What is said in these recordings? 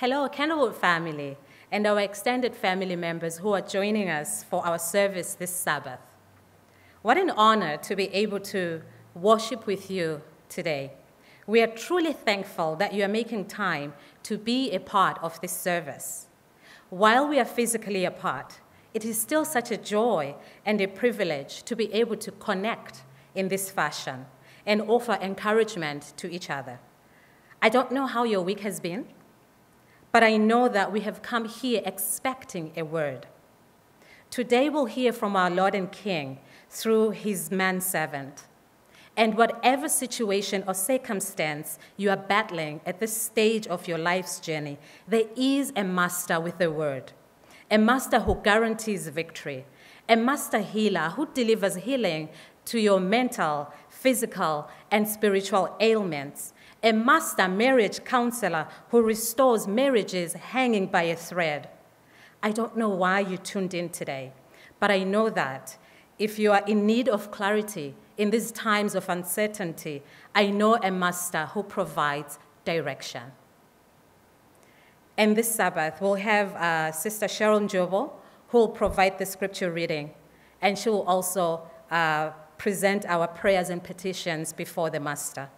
Hello, Kendalwood family, and our extended family members who are joining us for our service this Sabbath. What an honor to be able to worship with you today. We are truly thankful that you are making time to be a part of this service. While we are physically apart, it is still such a joy and a privilege to be able to connect in this fashion and offer encouragement to each other. I don't know how your week has been, but I know that we have come here expecting a word. Today we'll hear from our Lord and King through his manservant. And whatever situation or circumstance you are battling at this stage of your life's journey, there is a master with a word, a master who guarantees victory, a master healer who delivers healing to your mental, physical, and spiritual ailments, a master marriage counselor who restores marriages hanging by a thread. I don't know why you tuned in today, but I know that if you are in need of clarity in these times of uncertainty, I know a master who provides direction. And this Sabbath, we'll have Sister Sharon Njovo, who will provide the scripture reading, and she will also present our prayers and petitions before the master.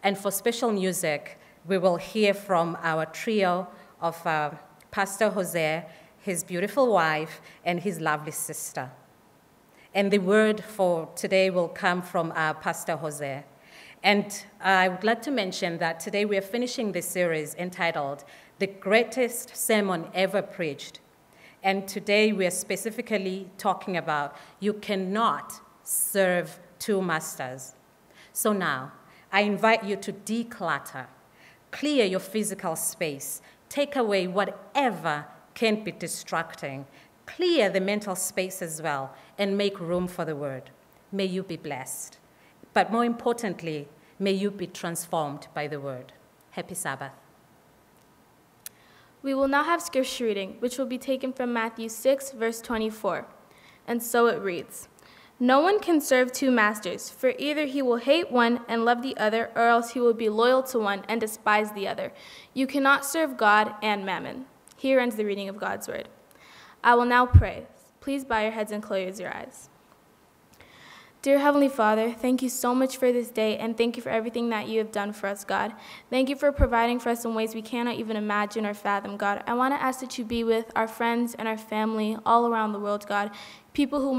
And for special music, we will hear from our trio of Pastor Jose, his beautiful wife, and his lovely sister. And the word for today will come from Pastor Jose. And I would like to mention that today we are finishing this series entitled The Greatest Sermon Ever Preached. And today we are specifically talking about you cannot serve two masters. So now, I invite you to declutter, clear your physical space, take away whatever can be distracting, clear the mental space as well, and make room for the word. May you be blessed. But more importantly, may you be transformed by the word. Happy Sabbath. We will now have scripture reading, which will be taken from Matthew 6, verse 24. And so it reads, "No one can serve two masters, for either he will hate one and love the other, or else he will be loyal to one and despise the other. You cannot serve God and mammon." Here ends the reading of God's word. I will now pray. Please bow your heads and close your eyes. Dear Heavenly Father, thank you so much for this day, and thank you for everything that you have done for us, God. Thank you for providing for us in ways we cannot even imagine or fathom, God. I want to ask that you be with our friends and our family all around the world, God, people who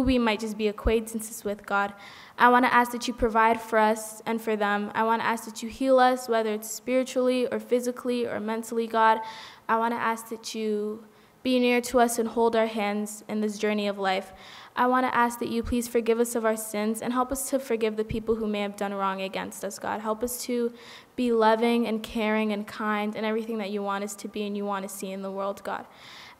we might just be acquaintances with, God. I want to ask that you provide for us and for them. I want to ask that you heal us, whether it's spiritually or physically or mentally, God. I want to ask that you be near to us and hold our hands in this journey of life. I want to ask that you please forgive us of our sins and help us to forgive the people who may have done wrong against us, God. Help us to be loving and caring and kind and everything that you want us to be and you want to see in the world, God.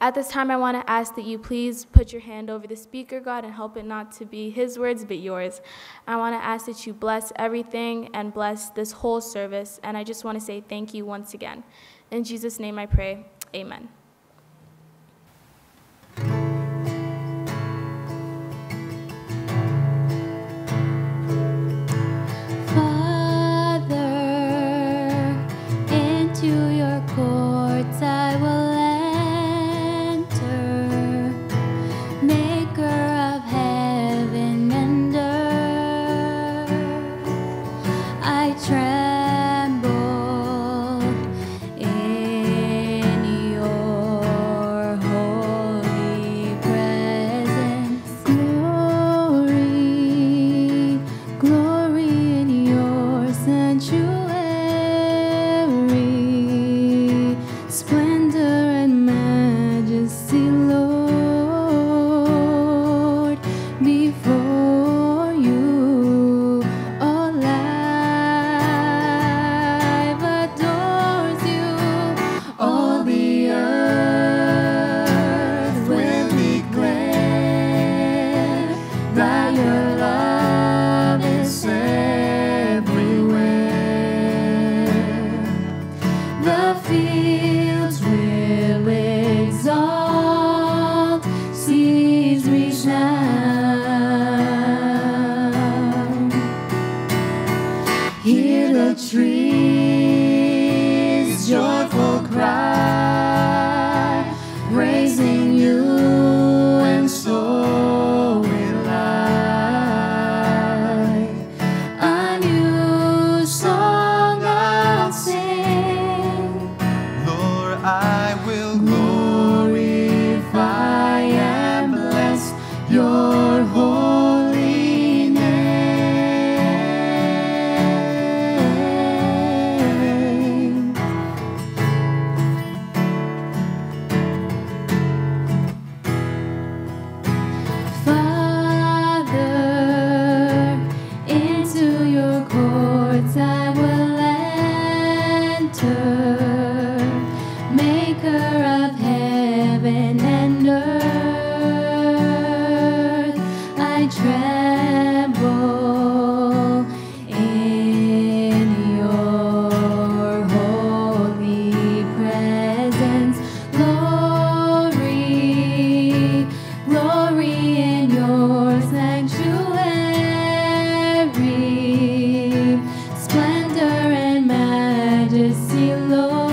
At this time, I want to ask that you please put your hand over the speaker, God, and help it not to be his words but yours. I want to ask that you bless everything and bless this whole service, and I just want to say thank you once again. In Jesus' name I pray, amen. Father, into your courts I will trees, joyful maker of heaven and earth, I tremble in your holy presence. Glory, glory in your sanctuary, splendor and majesty, Lord.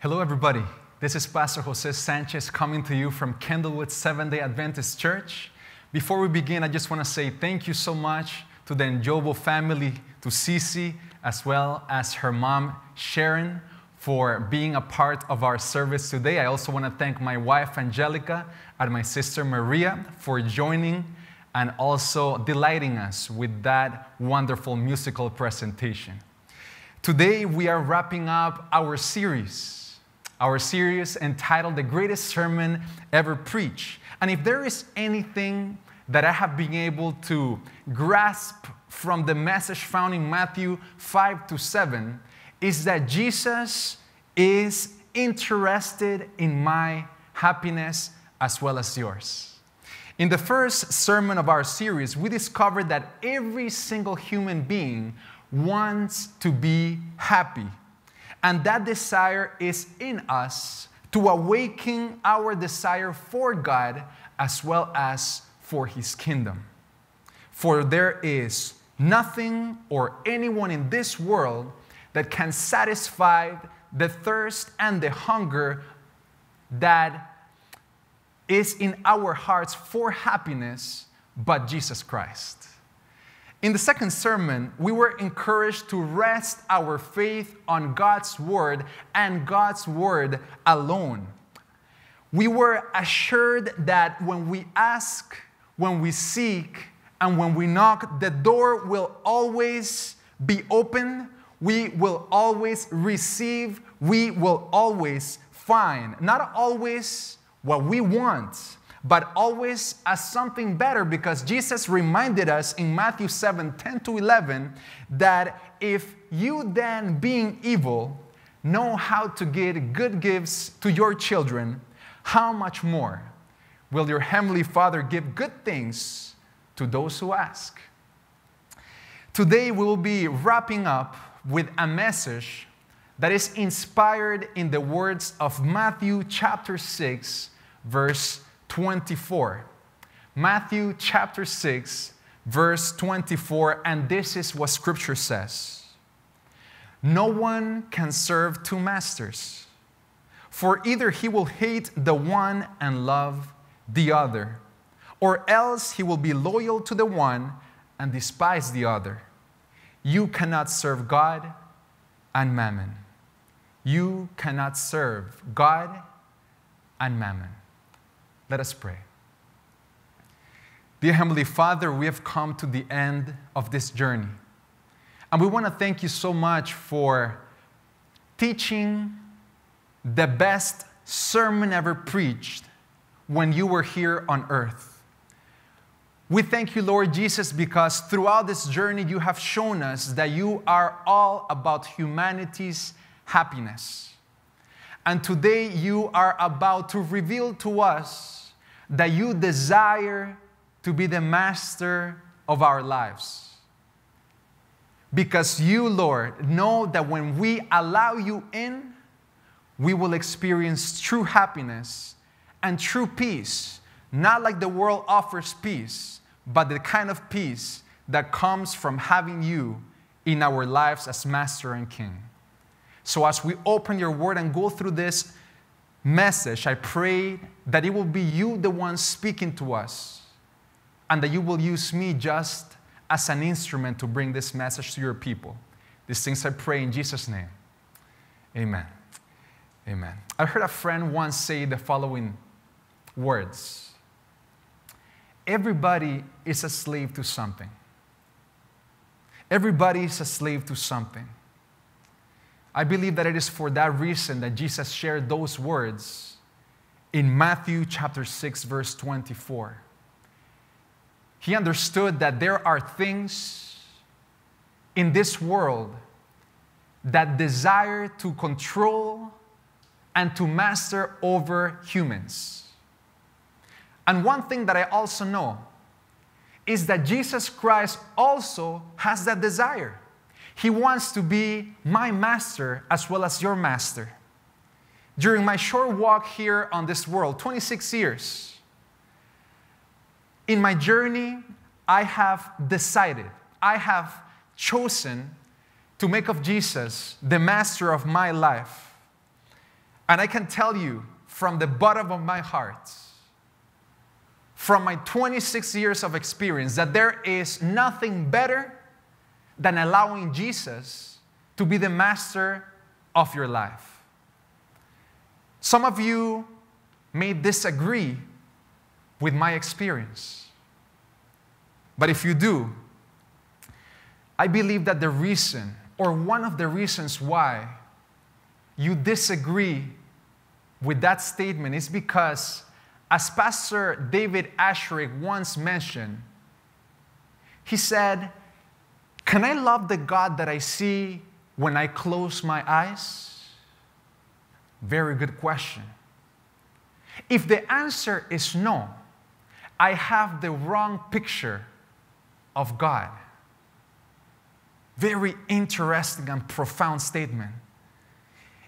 Hello everybody, this is Pastor Jose Sanchez coming to you from Kendalwood Seventh-day Adventist Church. Before we begin, I just want to say thank you so much to the Njovo family, to Cece, as well as her mom, Sharon, for being a part of our service today. I also want to thank my wife, Angelica, and my sister, Maria, for joining and also delighting us with that wonderful musical presentation. Today, we are wrapping up our series entitled The Greatest Sermon Ever Preached. And if there is anything that I have been able to grasp from the message found in Matthew 5-7, is that Jesus is interested in my happiness as well as yours. In the first sermon of our series, we discovered that every single human being wants to be happy. And that desire is in us to awaken our desire for God as well as for His kingdom. For there is nothing or anyone in this world that can satisfy the thirst and the hunger that is in our hearts for happiness but Jesus Christ. In the second sermon, we were encouraged to rest our faith on God's Word and God's Word alone. We were assured that when we ask, when we seek, and when we knock, the door will always be open, we will always receive, we will always find. Not always what we want, but always as something better, because Jesus reminded us in Matthew 7:10-11 that if you then, being evil, know how to give good gifts to your children, how much more will your heavenly Father give good things to those who ask? Today we will be wrapping up with a message that is inspired in the words of Matthew chapter 6, verse 24. Matthew chapter 6, verse 24, and this is what Scripture says. No one can serve two masters, for either he will hate the one and love the other, or else he will be loyal to the one and despise the other. You cannot serve God and mammon. You cannot serve God and mammon. Let us pray. Dear Heavenly Father, we have come to the end of this journey. And we want to thank you so much for teaching the best sermon ever preached when you were here on earth. We thank you, Lord Jesus, because throughout this journey you have shown us that you are all about humanity's happiness. And today you are about to reveal to us that you desire to be the master of our lives. Because you, Lord, know that when we allow you in, we will experience true happiness and true peace, not like the world offers peace, but the kind of peace that comes from having you in our lives as Master and King. So as we open your word and go through this message, I pray that it will be you, the one speaking to us, and that you will use me just as an instrument to bring this message to your people. These things I pray in Jesus' name. Amen. Amen. I heard a friend once say the following words. Everybody is a slave to something. Everybody is a slave to something. I believe that it is for that reason that Jesus shared those words in Matthew chapter 6, verse 24. He understood that there are things in this world that desire to control and to master over humans. And one thing that I also know is that Jesus Christ also has that desire. He wants to be my master as well as your master. During my short walk here on this world, 26 years, in my journey, I have decided, I have chosen to make of Jesus the master of my life. And I can tell you from the bottom of my heart, from my 26 years of experience, that there is nothing better than allowing Jesus to be the master of your life. Some of you may disagree with my experience. But if you do, I believe that the reason, or one of the reasons why you disagree with that statement is because, as Pastor David Asherick once mentioned, he said, "Can I love the God that I see when I close my eyes?" Very good question. If the answer is no, I have the wrong picture of God. Very interesting and profound statement.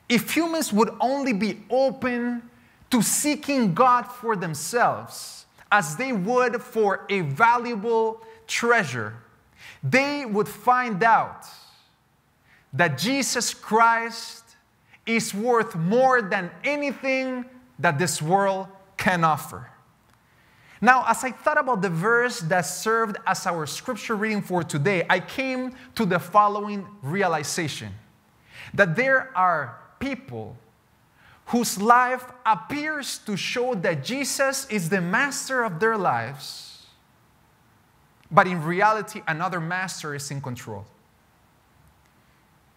If humans would only be open to seeking God for themselves, as they would for a valuable treasure, they would find out that Jesus Christ is worth more than anything that this world can offer. Now, as I thought about the verse that served as our scripture reading for today, I came to the following realization: that there are people whose life appears to show that Jesus is the master of their lives, but in reality, another master is in control.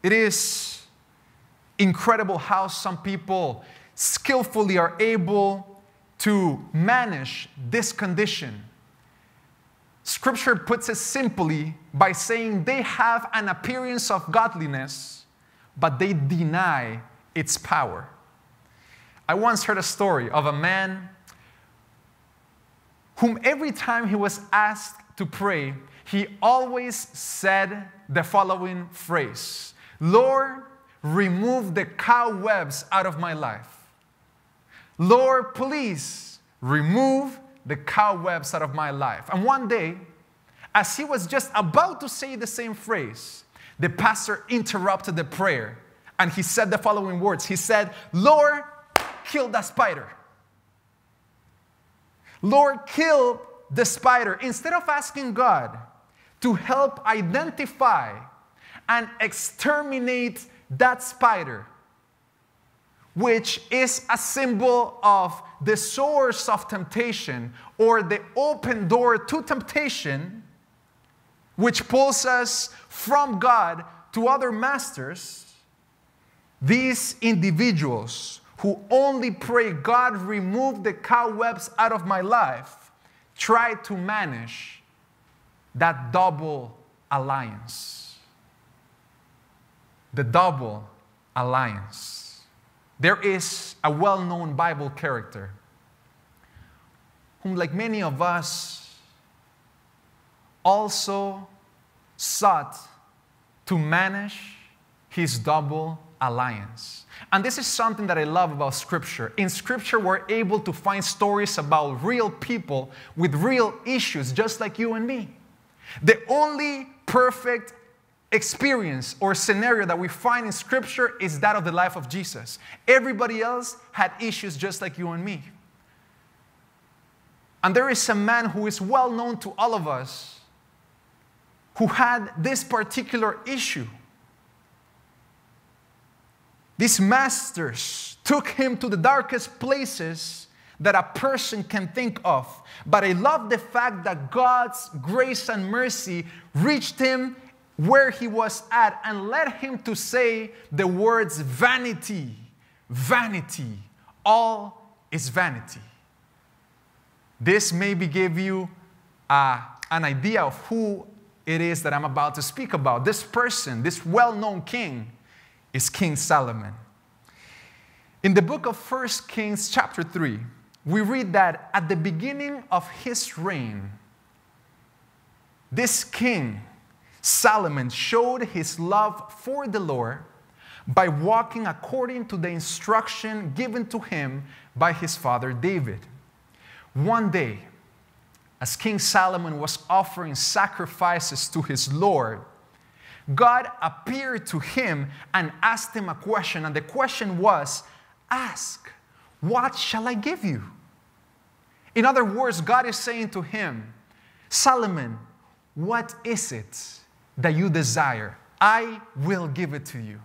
It is incredible how some people skillfully are able to manage this condition. Scripture puts it simply by saying they have an appearance of godliness, but they deny its power. I once heard a story of a man whom every time he was asked to pray, he always said the following phrase: "Lord, remove the cobwebs out of my life. Lord, please remove the cobwebs out of my life. And one day, as he was just about to say the same phrase, the pastor interrupted the prayer, and he said the following words. He said, Lord, kill that spider. Lord, kill the spider. Instead of asking God to help identify and exterminate that spider, which is a symbol of the source of temptation or the open door to temptation, which pulls us from God to other masters, these individuals who only pray, God, remove the cobwebs out of my life, try to manage that double alliance. The double alliance. There is a well-known Bible character whom, like many of us, also sought to manage his double alliance. And this is something that I love about Scripture. In Scripture, we're able to find stories about real people with real issues, just like you and me. The only perfect experience or scenario that we find in Scripture is that of the life of Jesus. Everybody else had issues just like you and me. And there is a man who is well known to all of us who had this particular issue. These masters took him to the darkest places that a person can think of. But I love the fact that God's grace and mercy reached him where he was at and led him to say the words, vanity, vanity, all is vanity. This maybe gave you an idea of who it is that I'm about to speak about. This person, this well-known king, is King Solomon. In the book of 1 Kings chapter 3, we read that at the beginning of his reign, this king, Solomon, showed his love for the Lord by walking according to the instruction given to him by his father David. One day, as King Solomon was offering sacrifices to his Lord, God appeared to him and asked him a question. And the question was, ask, what shall I give you? In other words, God is saying to him, Solomon, what is it that you desire? I will give it to you.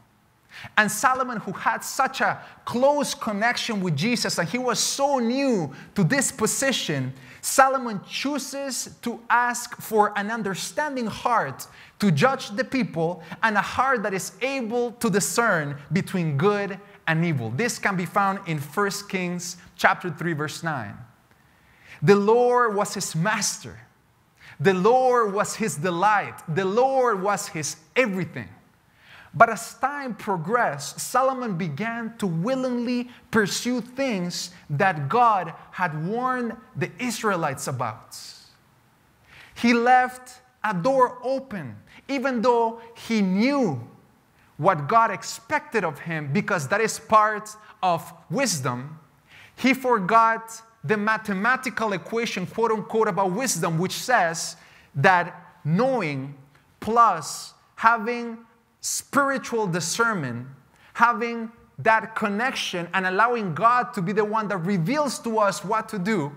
And Solomon, who had such a close connection with Jesus, and he was so new to this position, Solomon chooses to ask for an understanding heart to judge the people and a heart that is able to discern between good and evil. This can be found in 1 Kings chapter 3, verse 9. The Lord was his master. The Lord was his delight. The Lord was his everything. But as time progressed, Solomon began to willingly pursue things that God had warned the Israelites about. He left a door open, even though he knew what God expected of him, because that is part of wisdom. He forgot the mathematical equation, quote unquote, about wisdom, which says that knowing plus having spiritual discernment, having that connection and allowing God to be the one that reveals to us what to do,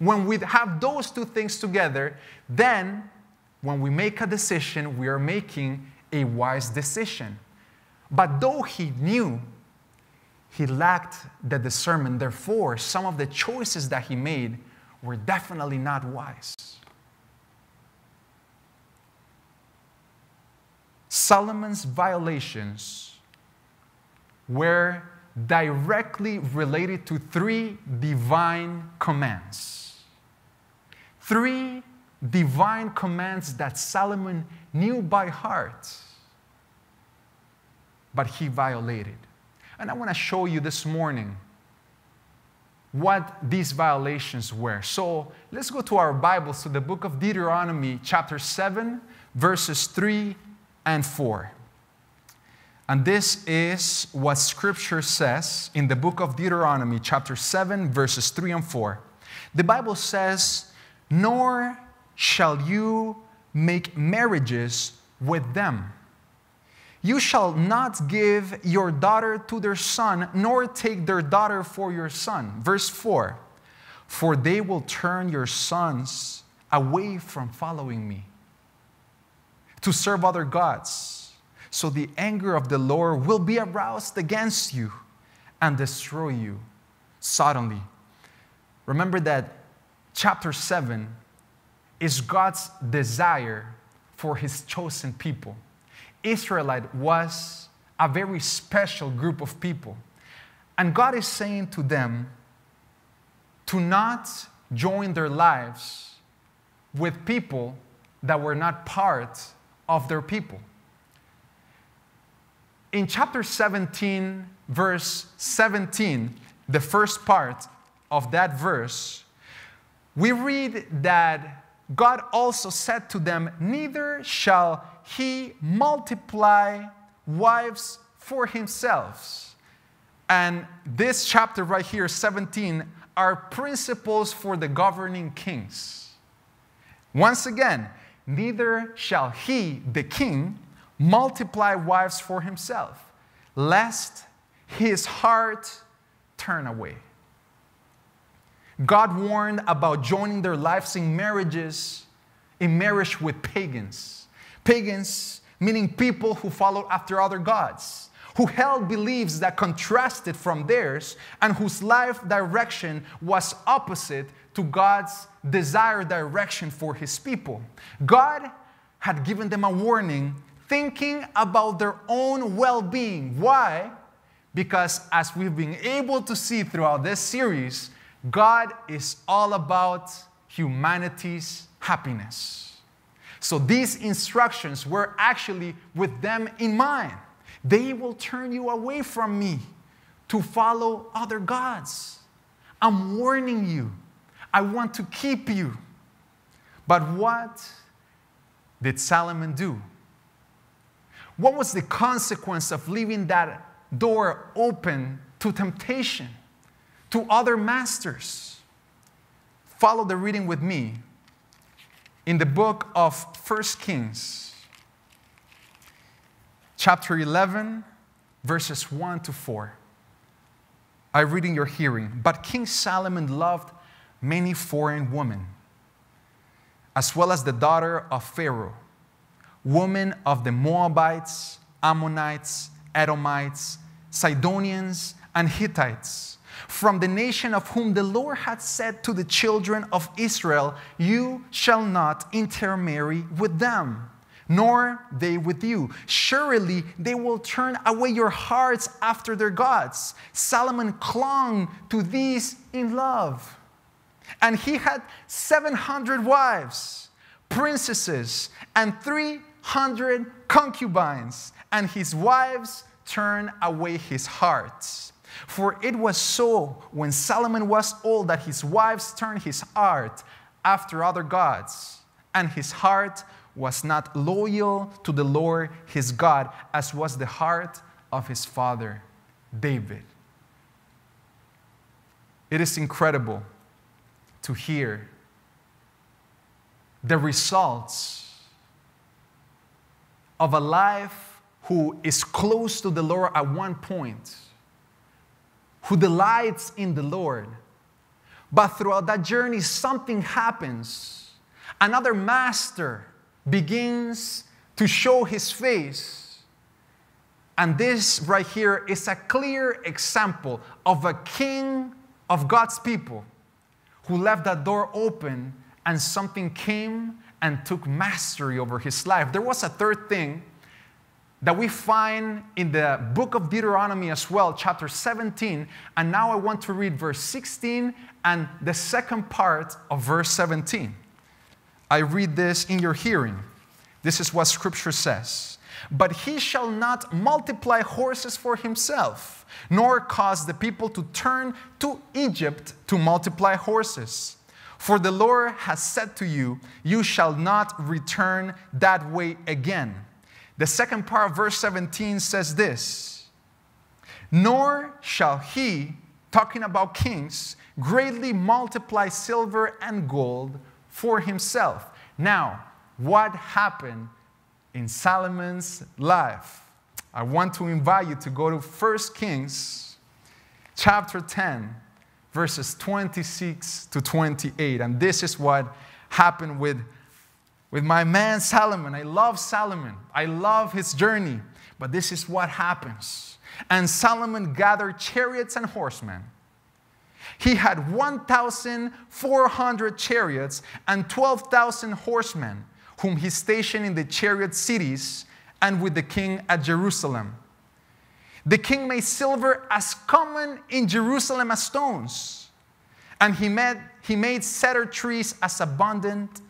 when we have those two things together, then when we make a decision, we are making a wise decision. But though he knew, he lacked the discernment. Therefore, some of the choices that he made were definitely not wise. Solomon's violations were directly related to three divine commands. Three divine commands that Solomon knew by heart, but he violated. And I want to show you this morning what these violations were. So let's go to our Bibles, to the book of Deuteronomy, chapter 7, verses 3 and 4. And this is what Scripture says in the book of Deuteronomy, chapter 7, verses 3 and 4. The Bible says, "Nor shall you make marriages with them. You shall not give your daughter to their son, nor take their daughter for your son." Verse 4, "For they will turn your sons away from following me to serve other gods. So the anger of the Lord will be aroused against you and destroy you suddenly." Remember that chapter 7 is God's desire for His chosen people. Israelite was a very special group of people. And God is saying to them to not join their lives with people that were not part of their people. In chapter 17, verse 17, the first part of that verse, we read that God also said to them, "Neither shall He multiply wives for Himself." And this chapter right here, 17, are principles for the governing kings. Once again, neither shall he, the king, multiply wives for himself, lest his heart turn away. God warned about joining their lives in marriages, in marriage with pagans. Pagans, meaning people who followed after other gods, who held beliefs that contrasted from theirs, and whose life direction was opposite to God's desired direction for His people. God had given them a warning, thinking about their own well-being. Why? Because as we've been able to see throughout this series, God is all about humanity's happiness. So these instructions were actually with them in mind. "They will turn you away from me to follow other gods. I'm warning you. I want to keep you." But what did Solomon do? What was the consequence of leaving that door open to temptation, to other masters? Follow the reading with me. In the book of 1 Kings, chapter 11, verses 1 to 4. I read in your hearing, "But King Solomon loved many foreign women, as well as the daughter of Pharaoh, women of the Moabites, Ammonites, Edomites, Sidonians, and Hittites, from the nation of whom the Lord had said to the children of Israel, 'You shall not intermarry with them, nor they with you. Surely they will turn away your hearts after their gods.' Solomon clung to these in love, and he had 700 wives, princesses, and 300 concubines, and his wives turned away his heart. For it was so when Solomon was old that his wives turned his heart after other gods, and his heart was not loyal to the Lord his God, as was the heart of his father David." It is incredible to hear the results of a life who is close to the Lord at one point, who delights in the Lord. But throughout that journey, something happens. Another master begins to show his face. And this right here is a clear example of a king of God's people who left that door open, and something came and took mastery over his life. There was a third thing that we find in the book of Deuteronomy as well, chapter 17. And now I want to read verse 16 and the second part of verse 17. I read this in your hearing. This is what Scripture says. "But he shall not multiply horses for himself, nor cause the people to turn to Egypt to multiply horses. For the Lord has said to you, 'You shall not return that way again.' The second part of verse 17 says this: nor shall he, talking about kings, greatly multiply silver and gold for himself. Now, what happened in Solomon's life? I want to invite you to go to 1 Kings chapter 10, verses 26 to 28. And this is what happened with my man Solomon. I love Solomon. I love his journey. But this is what happens. And Solomon gathered chariots and horsemen. He had 1,400 chariots and 12,000 horsemen, whom he stationed in the chariot cities and with the king at Jerusalem. The king made silver as common in Jerusalem as stones, and he made cedar trees as abundant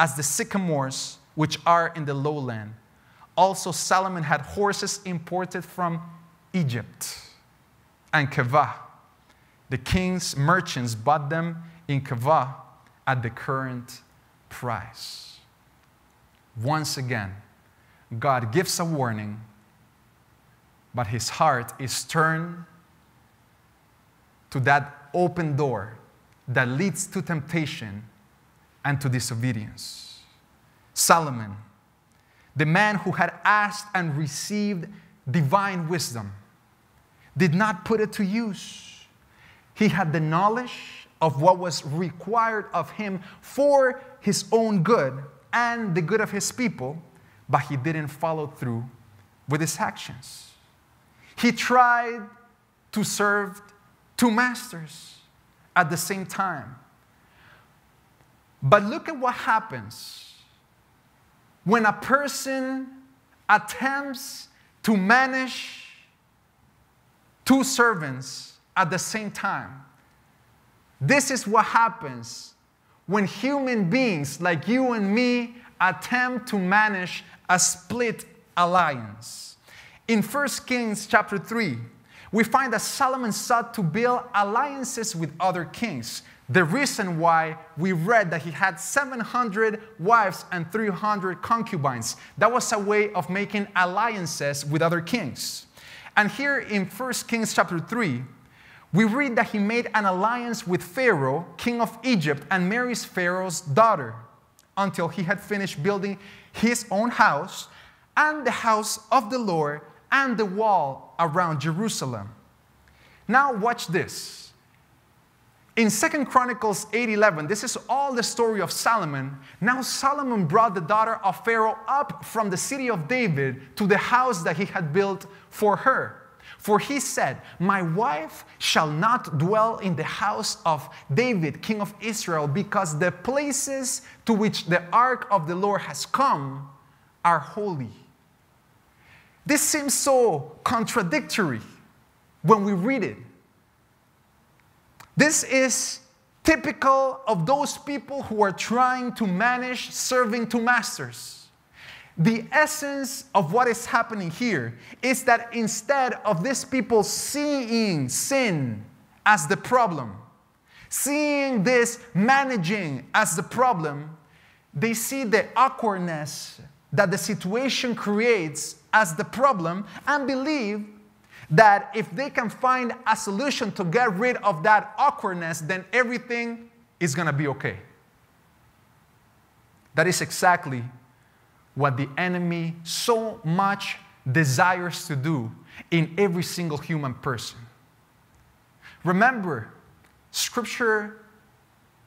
as the sycamores which are in the lowland. Also Solomon had horses imported from Egypt and Kevah. The king's merchants bought them in Kevah at the current price. Once again, God gives a warning, but his heart is turned to that open door that leads to temptation and to disobedience. Solomon, the man who had asked and received divine wisdom, did not put it to use. He had the knowledge of what was required of him for his own good and the good of his people, but he didn't follow through with his actions. He tried to serve two masters at the same time. But look at what happens when a person attempts to manage two servants at the same time. This is what happens when human beings like you and me attempt to manage a split alliance. In 1 Kings chapter 3, we find that Solomon sought to build alliances with other kings. The reason why we read that he had 700 wives and 300 concubines. That was a way of making alliances with other kings. And here in 1 Kings chapter 3, we read that he made an alliance with Pharaoh, king of Egypt, and marries Pharaoh's daughter, until he had finished building his own house and the house of the Lord and the wall around Jerusalem. Now watch this. In 2 Chronicles 8:11, this is all the story of Solomon. Now Solomon brought the daughter of Pharaoh up from the city of David to the house that he had built for her. For he said, my wife shall not dwell in the house of David, king of Israel, because the places to which the ark of the Lord has come are holy. This seems so contradictory when we read it. This is typical of those people who are trying to manage serving two masters. The essence of what is happening here is that instead of these people seeing sin as the problem, seeing this managing as the problem, they see the awkwardness that the situation creates as the problem and believe that if they can find a solution to get rid of that awkwardness, then everything is going to be okay. That is exactly what the enemy so much desires to do in every single human person. Remember, Scripture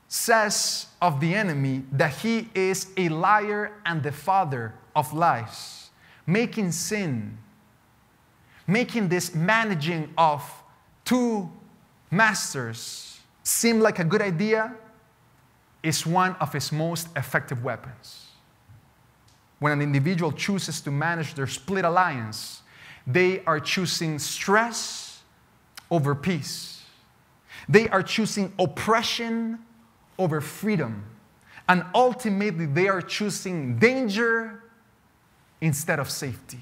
says of the enemy that he is a liar and the father of lies, making sin, making this managing of two masters seem like a good idea, is one of his most effective weapons. When an individual chooses to manage their split alliance, they are choosing stress over peace. They are choosing oppression over freedom. And ultimately, they are choosing danger instead of safety.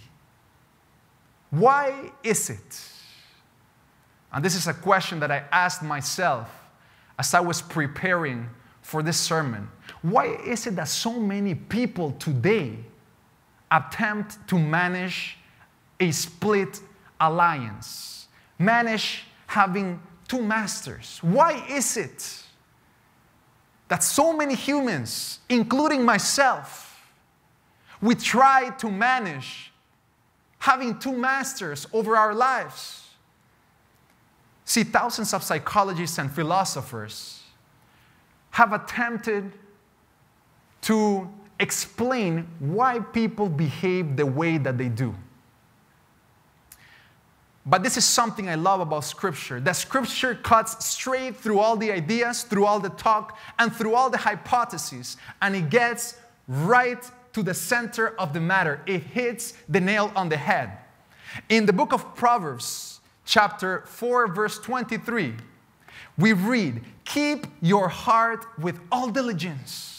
Why is it? And this is a question that I asked myself as I was preparing for this sermon. Why is it that so many people today attempt to manage a split alliance, manage having two masters. Why is it that so many humans, including myself, we try to manage having two masters over our lives? See, thousands of psychologists and philosophers have attempted to explain why people behave the way that they do. But this is something I love about Scripture, that Scripture cuts straight through all the ideas, through all the talk, and through all the hypotheses, and it gets right to the center of the matter. It hits the nail on the head. In the book of Proverbs, chapter 4, verse 23, we read, "Keep your heart with all diligence,"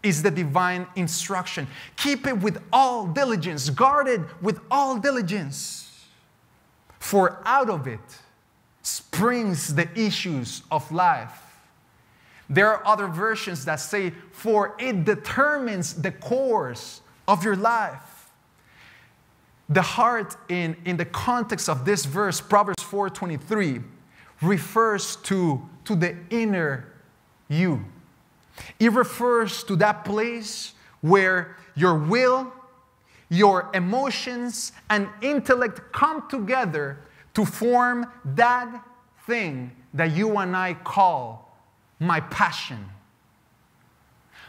is the divine instruction. Keep it with all diligence, guard it with all diligence, for out of it springs the issues of life. There are other versions that say, for it determines the course of your life. The heart, in the context of this verse, Proverbs 4:23, refers to the inner you. It refers to that place where your will, your emotions, and intellect come together to form that thing that you and I call my passion.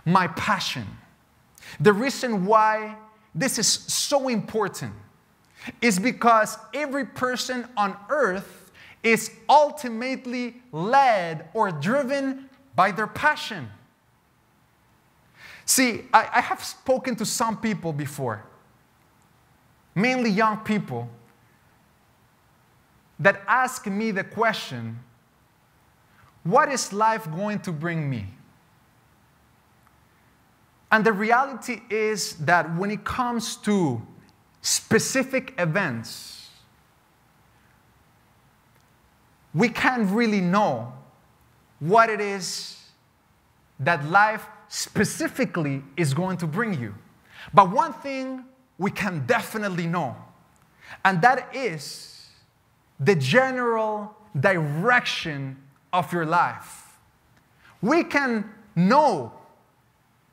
My passion. The reason why this is so important is because every person on earth is ultimately led or driven by their passion. See, I have spoken to some people before, mainly young people, that ask me the question, what is life going to bring me? And the reality is that when it comes to specific events, we can't really know what it is that life specifically is going to bring you. But one thing we can definitely know, and that is the general direction of your life. We can know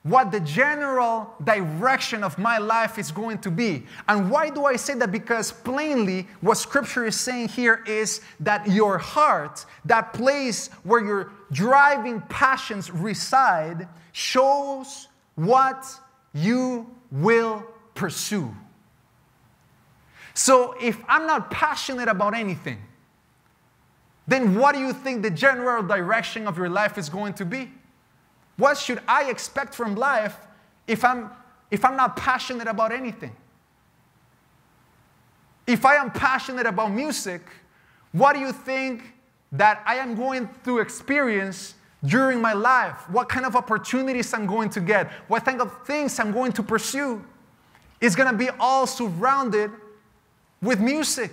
what the general direction of my life is going to be. And why do I say that? Because plainly, what Scripture is saying here is that your heart, that place where your driving passions reside, shows what you will pursue. So if I'm not passionate about anything, then what do you think the general direction of your life is going to be? What should I expect from life if I'm not passionate about anything? If I am passionate about music, what do you think that I am going to experience during my life? What kind of opportunities I'm going to get? What kind of things I'm going to pursue? It's going to be all surrounded with music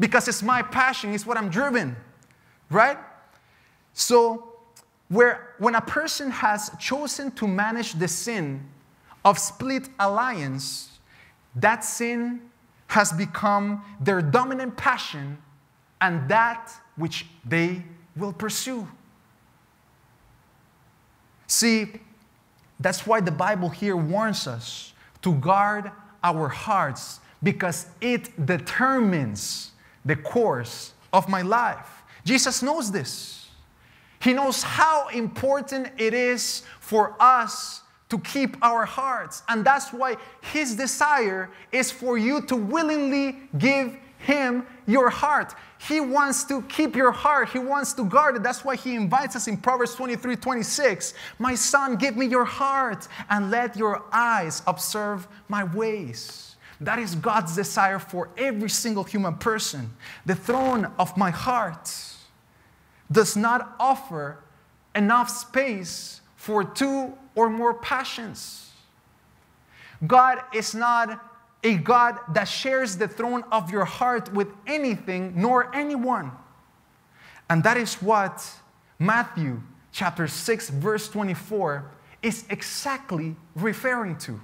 because it's my passion, it's what I'm driven, right? So, when a person has chosen to manage the sin of split alliance, that sin has become their dominant passion and that which they will pursue. See, that's why the Bible here warns us to guard our hearts, because it determines the course of my life. Jesus knows this. He knows how important it is for us to keep our hearts. And that's why His desire is for you to willingly give Him your heart. He wants to keep your heart. He wants to guard it. That's why He invites us in Proverbs 23:26, "My son, give me your heart and let your eyes observe my ways." That is God's desire for every single human person. The throne of my heart does not offer enough space for two or more passions. God is not a God that shares the throne of your heart with anything nor anyone. And that is what Matthew chapter 6 verse 24 is exactly referring to.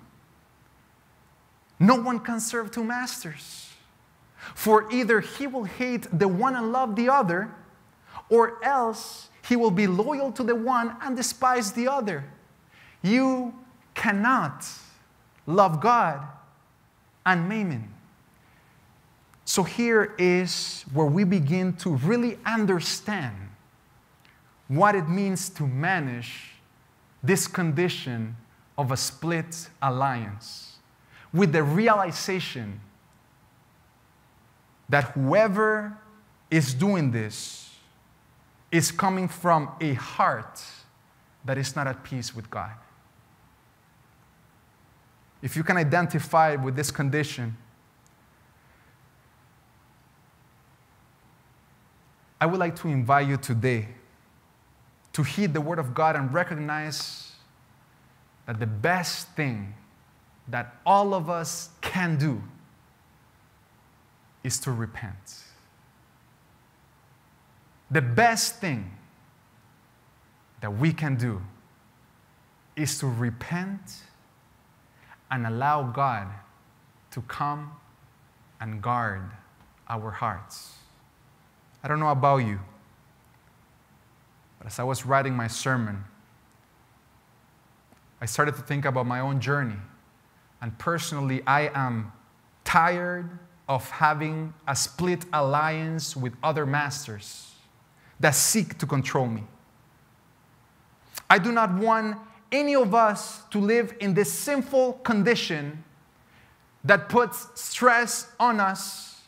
No one can serve two masters. For either he will hate the one and love the other, or else he will be loyal to the one and despise the other. You cannot love God and Mammon. So here is where we begin to really understand what it means to manage this condition of a split alliance, with the realization that whoever is doing this is coming from a heart that is not at peace with God. If you can identify with this condition, I would like to invite you today to heed the word of God and recognize that the best thing that all of us can do is to repent. The best thing that we can do is to repent and allow God to come and guard our hearts. I don't know about you, but as I was writing my sermon, I started to think about my own journey. And personally, I am tired of having a split alliance with other masters that seek to control me. I do not want any of us to live in this sinful condition that puts stress on us,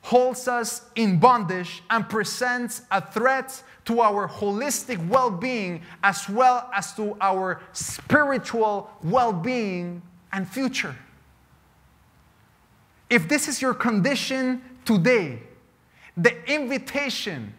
holds us in bondage, and presents a threat to our holistic well-being as well as to our spiritual well-being and future. If this is your condition today, the invitation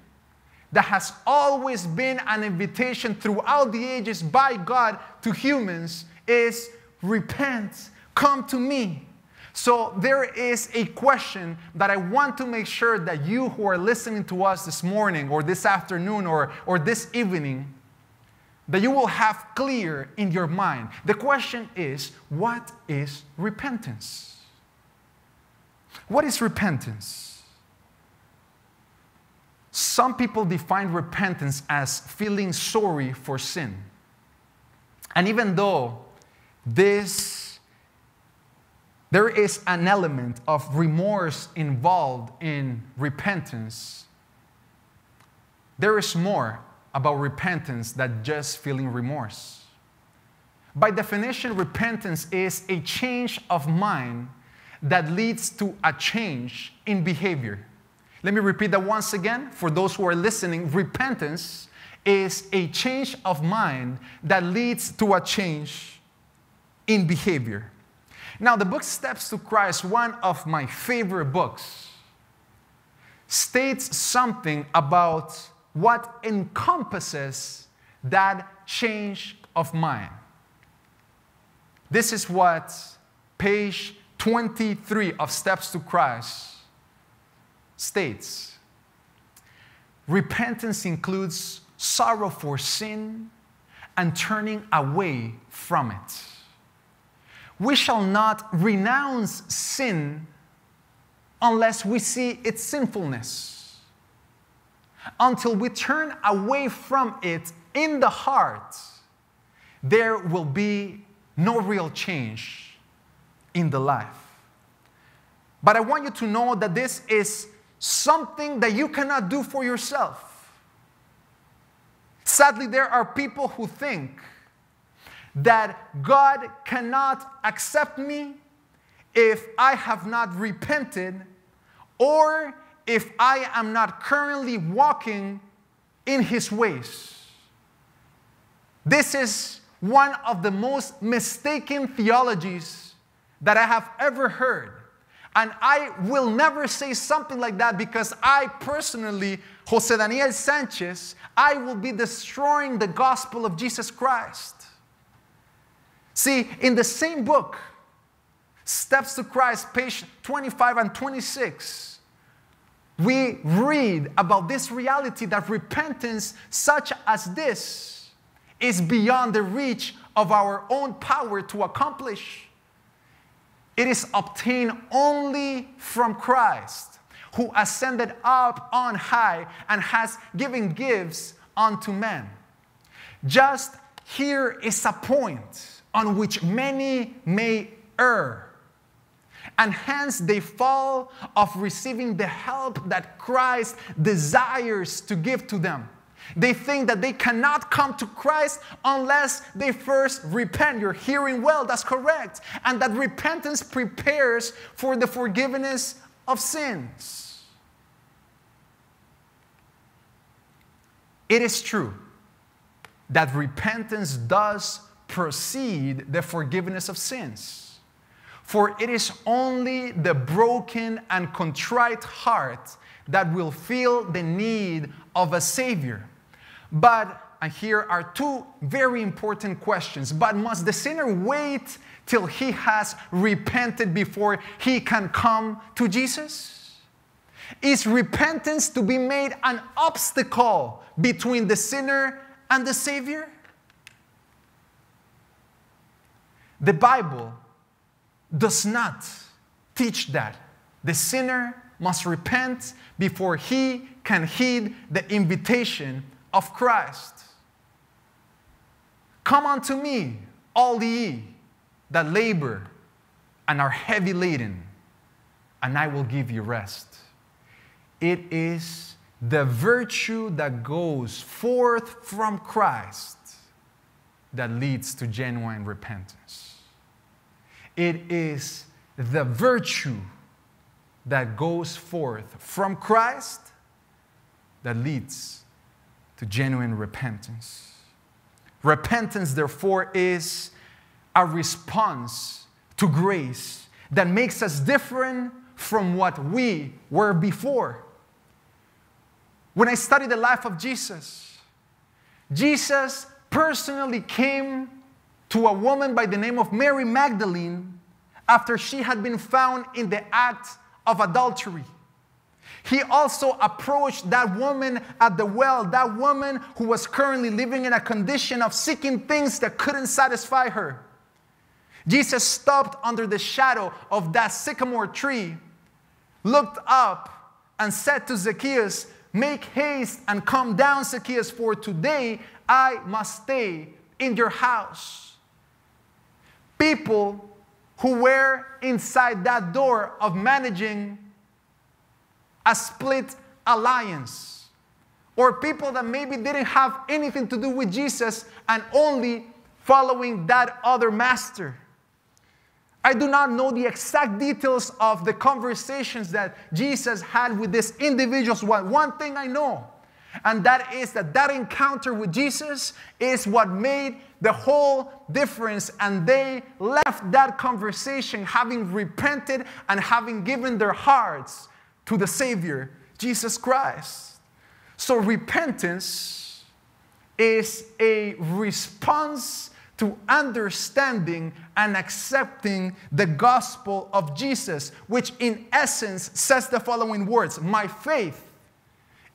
that has always been an invitation throughout the ages by God to humans is repent, come to me. So there is a question that I want to make sure that you who are listening to us this morning or this afternoon or this evening, that you will have clear in your mind. The question is, what is repentance? What is repentance? Some people define repentance as feeling sorry for sin. And even though there is an element of remorse involved in repentance, there is more about repentance than just feeling remorse. By definition, repentance is a change of mind that leads to a change in behavior. Let me repeat that once again for those who are listening. Repentance is a change of mind that leads to a change in behavior. Now, the book Steps to Christ, one of my favorite books, states something about what encompasses that change of mind. This is what page 23 of Steps to Christ states. Repentance includes sorrow for sin and turning away from it. We shall not renounce sin unless we see its sinfulness, until we turn away from it in the heart. There will be no real change in the life. But I want you to know that this is something that you cannot do for yourself. Sadly, there are people who think that God cannot accept me if I have not repented or if I am not currently walking in His ways. This is one of the most mistaken theologies that I have ever heard. And I will never say something like that, because I personally, Jose Daniel Sanchez, I will be destroying the gospel of Jesus Christ. See, in the same book, Steps to Christ, page 25 and 26, we read about this reality that repentance such as this is beyond the reach of our own power to accomplish. It is obtained only from Christ, who ascended up on high and has given gifts unto men. Just here is a point on which many may err, and hence they fall of receiving the help that Christ desires to give to them. They think that they cannot come to Christ unless they first repent. You're hearing well, that's correct. And that repentance prepares for the forgiveness of sins. It is true that repentance does precede the forgiveness of sins. For it is only the broken and contrite heart that will feel the need of a Savior. But, and here are two very important questions, but must the sinner wait till he has repented before he can come to Jesus? Is repentance to be made an obstacle between the sinner and the Savior? The Bible does not teach that. The sinner must repent before he can heed the invitation of Christ. Come unto me, all ye that labor and are heavy laden, and I will give you rest. It is the virtue that goes forth from Christ that leads to genuine repentance. It is the virtue that goes forth from Christ that leads to genuine repentance. Repentance, therefore, is a response to grace that makes us different from what we were before. When I study the life of Jesus, Jesus personally came to a woman by the name of Mary Magdalene after she had been found in the act of adultery. He also approached that woman at the well, that woman who was currently living in a condition of seeking things that couldn't satisfy her. Jesus stopped under the shadow of that sycamore tree, looked up, and said to Zacchaeus, "Make haste and come down, Zacchaeus, for today I must stay in your house." People who were inside that door of managing a split alliance, or people that maybe didn't have anything to do with Jesus and only following that other master. I do not know the exact details of the conversations that Jesus had with these individuals. One thing I know, and that is that encounter with Jesus is what made the whole difference, and they left that conversation having repented and having given their hearts to the Savior, Jesus Christ. So repentance is a response to understanding and accepting the gospel of Jesus, which in essence says the following words: my faith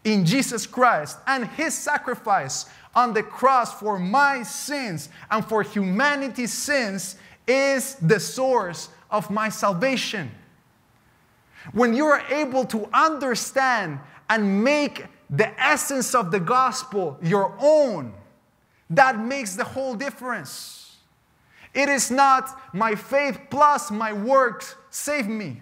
in Jesus Christ and his sacrifice on the cross for my sins and for humanity's sins is the source of my salvation. When you are able to understand and make the essence of the gospel your own, that makes the whole difference. It is not my faith plus my works save me.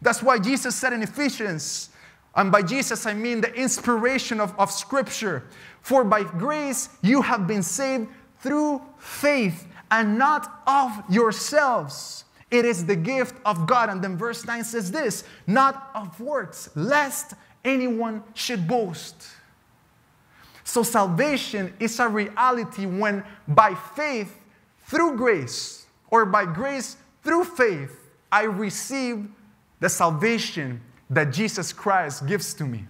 That's why Jesus said in Ephesians, and by Jesus, I mean the inspiration of Scripture, "For by grace you have been saved through faith, and not of yourselves. It is the gift of God." And then verse 9 says this, "Not of works, lest anyone should boast." So salvation is a reality when by faith through grace, or by grace through faith, I receive the salvation that Jesus Christ gives to me.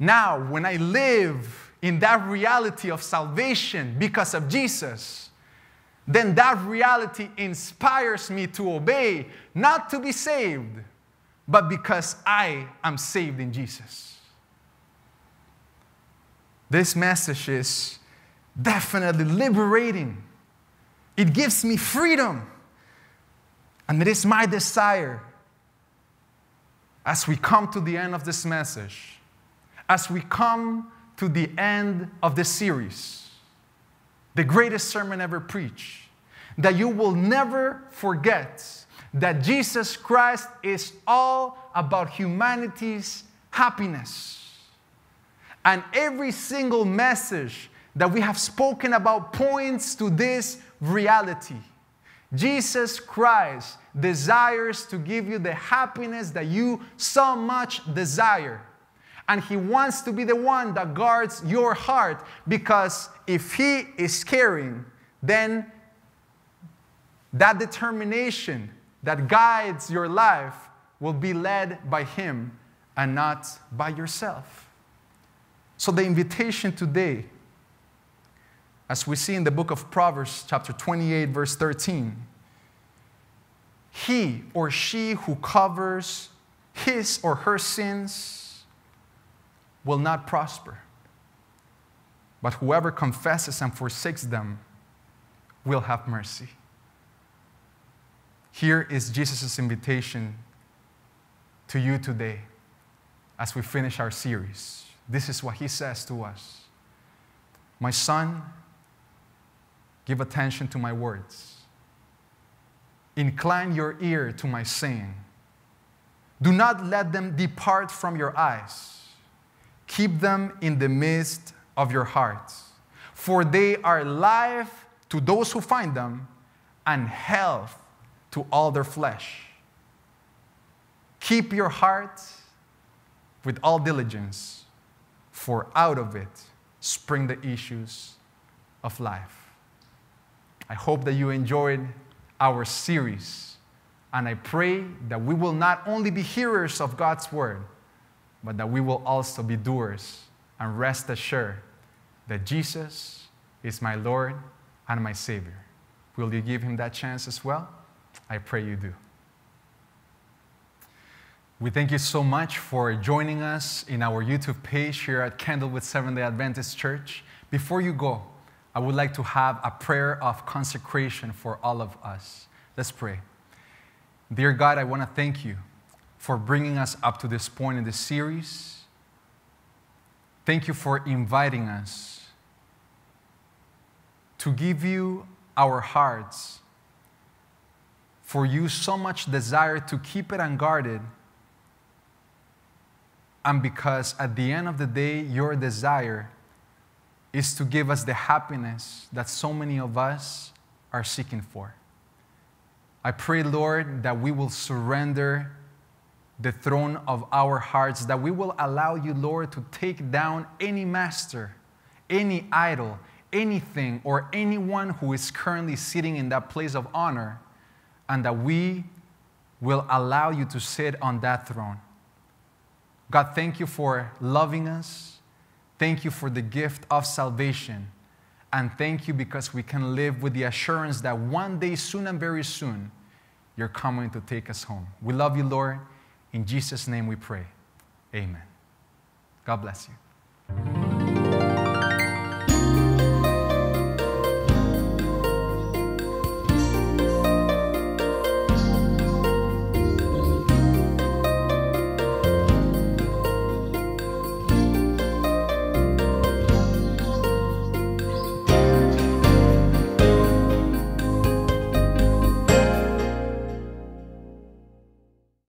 Now, when I live in that reality of salvation because of Jesus, then that reality inspires me to obey, not to be saved, but because I am saved in Jesus. This message is definitely liberating. It gives me freedom. And it is my desire, as we come to the end of this message, as we come to the end of this series, the greatest sermon ever preached, that you will never forget that Jesus Christ is all about humanity's happiness. And every single message that we have spoken about points to this reality. Jesus Christ desires to give you the happiness that you so much desire. And he wants to be the one that guards your heart, because if he is caring, then that determination that guides your life will be led by him and not by yourself. So the invitation today, as we see in the book of Proverbs, chapter 28, verse 13, he or she who covers his or her sins will not prosper, but whoever confesses and forsakes them will have mercy. Here is Jesus' invitation to you today as we finish our series. This is what he says to us. My son, give attention to my words. Incline your ear to my saying. Do not let them depart from your eyes. Keep them in the midst of your hearts, for they are life to those who find them and health to all their flesh. Keep your heart with all diligence, for out of it spring the issues of life. I hope that you enjoyed our series, and I pray that we will not only be hearers of God's word, but that we will also be doers, and rest assured that Jesus is my Lord and my Savior. Will you give him that chance as well? I pray you do. We thank you so much for joining us in our YouTube page here at Kendalwood Seventh-day Adventist Church. Before you go, I would like to have a prayer of consecration for all of us. Let's pray. Dear God, I want to thank you for bringing us up to this point in this series. Thank you for inviting us to give you our hearts, for you so much desire to keep it unguarded, and because at the end of the day, your desire is to give us the happiness that so many of us are seeking for. I pray, Lord, that we will surrender the throne of our hearts, that we will allow you, Lord, to take down any master, any idol, anything, or anyone who is currently sitting in that place of honor, and that we will allow you to sit on that throne. God, thank you for loving us. Thank you for the gift of salvation. And thank you because we can live with the assurance that one day, soon and very soon, you're coming to take us home. We love you, Lord. In Jesus' name we pray. Amen. God bless you.